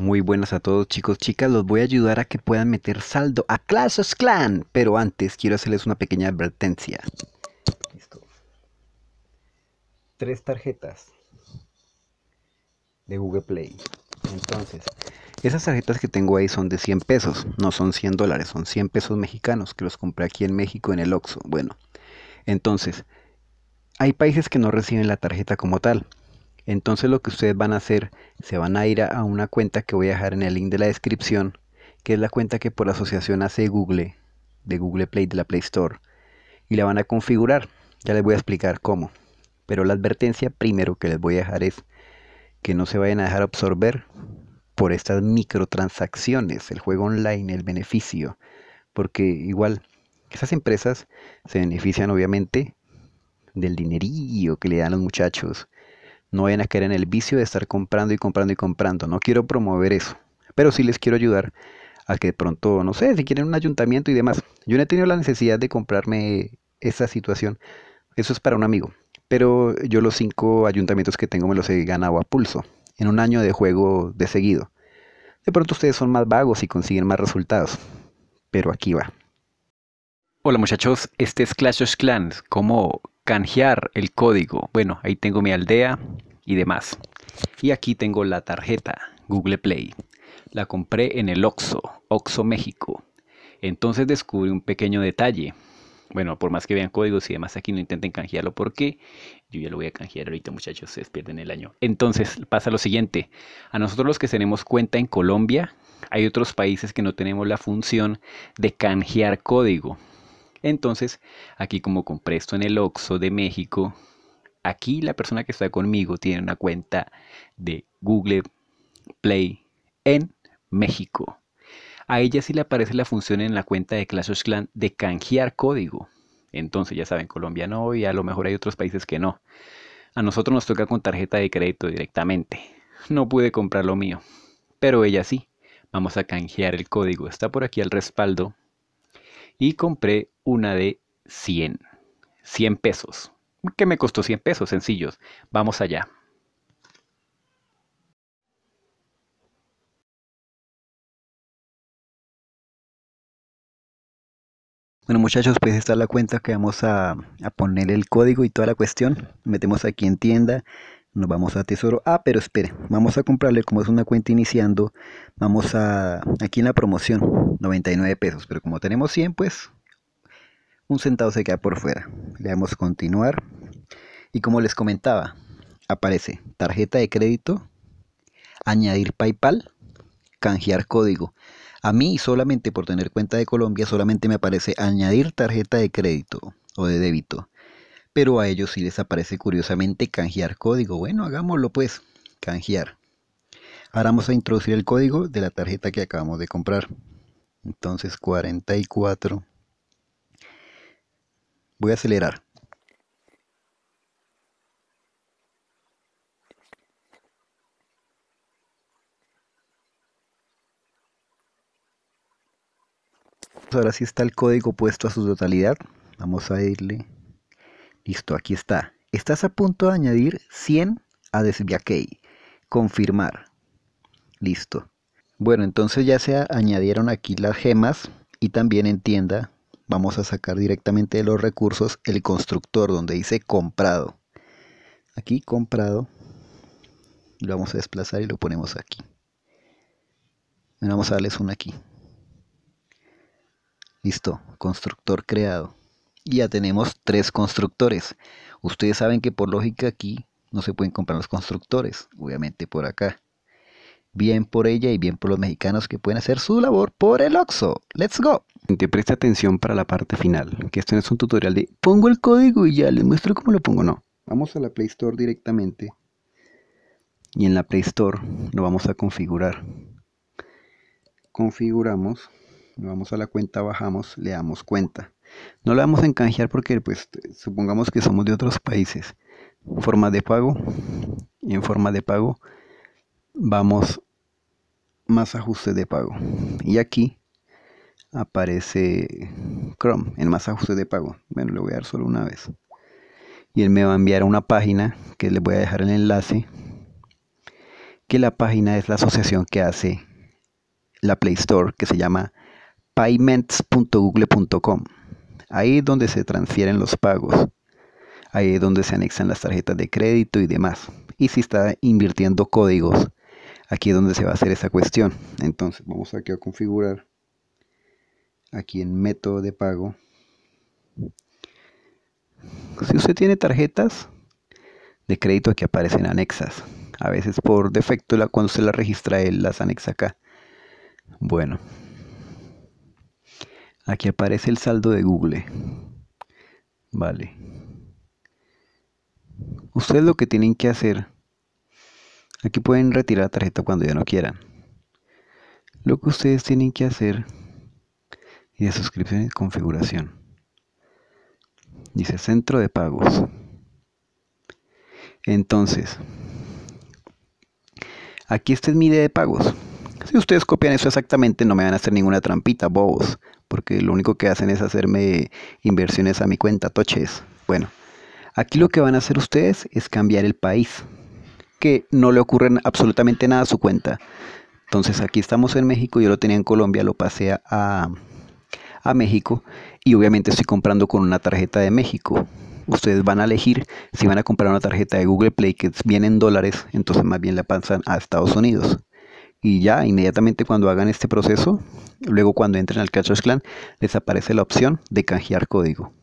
Muy buenas a todos, chicos, chicas. Los voy a ayudar a que puedan meter saldo a Clash of Clans, pero antes quiero hacerles una pequeña advertencia. Listo. 3 tarjetas de Google Play. Entonces, esas tarjetas que tengo ahí son de 100 pesos, no son 100 dólares, son 100 pesos mexicanos que los compré aquí en México en el Oxxo. Bueno, entonces, hay países que no reciben la tarjeta como tal. Entonces lo que ustedes van a hacer, se van a ir a una cuenta que voy a dejar en el link de la descripción, que es la cuenta que por asociación hace Google, de Google Play, de la Play Store, y la van a configurar. Ya les voy a explicar cómo. Pero la advertencia primero que les voy a dejar es que no se vayan a dejar absorber por estas microtransacciones, el juego online, el beneficio, porque igual esas empresas se benefician obviamente del dinerillo que le dan los muchachos. No vayan a caer en el vicio de estar comprando y comprando y comprando. No quiero promover eso. Pero sí les quiero ayudar a que de pronto, no sé, si quieren un ayuntamiento y demás. Yo no he tenido la necesidad de comprarme esa situación. Eso es para un amigo. Pero yo los 5 ayuntamientos que tengo me los he ganado a pulso. En un año de juego de seguido. De pronto ustedes son más vagos y consiguen más resultados. Pero aquí va. Hola muchachos, este es Clash of Clans. ¿Cómo canjear el código? Bueno, ahí tengo mi aldea y demás. Y aquí tengo la tarjeta Google Play. La compré en el Oxxo, Oxxo México. Entonces descubrí un pequeño detalle. Bueno, por más que vean códigos y demás aquí, no intenten canjearlo porque yo ya lo voy a canjear ahorita, muchachos, se pierden el año. Entonces pasa lo siguiente. A nosotros los que tenemos cuenta en Colombia, hay otros países que no tenemos la función de canjear código. Entonces, aquí como compré esto en el Oxxo de México, aquí la persona que está conmigo tiene una cuenta de Google Play en México. A ella sí le aparece la función en la cuenta de Clash of Clans de canjear código. Entonces, ya saben, Colombia no, y a lo mejor hay otros países que no. A nosotros nos toca con tarjeta de crédito directamente. No pude comprar lo mío, pero ella sí. Vamos a canjear el código. Está por aquí el respaldo. Y compré una de 100 pesos, que me costó 100 pesos sencillos. Vamos allá. Bueno muchachos, pues esta es la cuenta que vamos a poner el código y toda la cuestión. Metemos aquí en tienda, nos vamos a Tesoro. Ah, pero espere, vamos a comprarle, como es una cuenta iniciando, vamos a aquí en la promoción, 99 pesos, pero como tenemos 100, pues un centavo se queda por fuera. Le damos continuar y como les comentaba, aparece tarjeta de crédito, añadir PayPal, canjear código. A mí solamente por tener cuenta de Colombia solamente me aparece añadir tarjeta de crédito o de débito. Pero a ellos sí les aparece curiosamente canjear código. Bueno, hagámoslo pues, canjear. Ahora vamos a introducir el código de la tarjeta que acabamos de comprar. Entonces 44. Voy a acelerar. Ahora sí está el código puesto a su totalidad. Vamos a irle. Listo, aquí está. Estás a punto de añadir 100 a Desviakey. Confirmar. Listo. Bueno, entonces ya se añadieron aquí las gemas y también en tienda vamos a sacar directamente de los recursos el constructor donde dice comprado. Aquí comprado. Lo vamos a desplazar y lo ponemos aquí. Bueno, vamos a darles una aquí. Listo, constructor creado. Y ya tenemos 3 constructores. Ustedes saben que por lógica aquí no se pueden comprar los constructores. Obviamente por acá. Bien por ella y bien por los mexicanos que pueden hacer su labor por el Oxxo. ¡Let's go! Te presta atención para la parte final. Que esto no es un tutorial de pongo el código y ya les muestro cómo lo pongo. No. Vamos a la Play Store directamente. Y en la Play Store lo vamos a configurar. Configuramos. Vamos a la cuenta, bajamos, le damos cuenta. No la vamos a canjear porque pues supongamos que somos de otros países. Formas de pago. Y en formas de pago vamos más ajustes de pago. Y aquí aparece Chrome en más ajustes de pago. Bueno, le voy a dar solo una vez. Y él me va a enviar a una página que les voy a dejar el enlace. que la página es la asociación que hace la Play Store, que se llama payments.google.com. Ahí es donde se transfieren los pagos, ahí es donde se anexan las tarjetas de crédito y demás. Y si está invirtiendo códigos, aquí es donde se va a hacer esa cuestión. Entonces vamos aquí a configurar, aquí en método de pago. Si usted tiene tarjetas de crédito, que aparecen anexas, a veces por defecto cuando se las registra él las anexa acá. Bueno, aquí aparece el saldo de Google. Vale, ustedes lo que tienen que hacer, aquí pueden retirar la tarjeta cuando ya no quieran. Lo que ustedes tienen que hacer, y de suscripciones, configuración, dice centro de pagos. Entonces aquí este es mi ID de pagos. Si ustedes copian eso exactamente, no me van a hacer ninguna trampita, bobos, porque lo único que hacen es hacerme inversiones a mi cuenta, toches. Bueno, aquí lo que van a hacer ustedes es cambiar el país, que no le ocurre absolutamente nada a su cuenta. Entonces aquí estamos en México, yo lo tenía en Colombia, lo pasé a México, y obviamente estoy comprando con una tarjeta de México. Ustedes van a elegir si van a comprar una tarjeta de Google Play que viene en dólares, entonces más bien la pasan a Estados Unidos. Y ya inmediatamente cuando hagan este proceso, luego cuando entren al Clash of Clans, les aparece la opción de canjear código.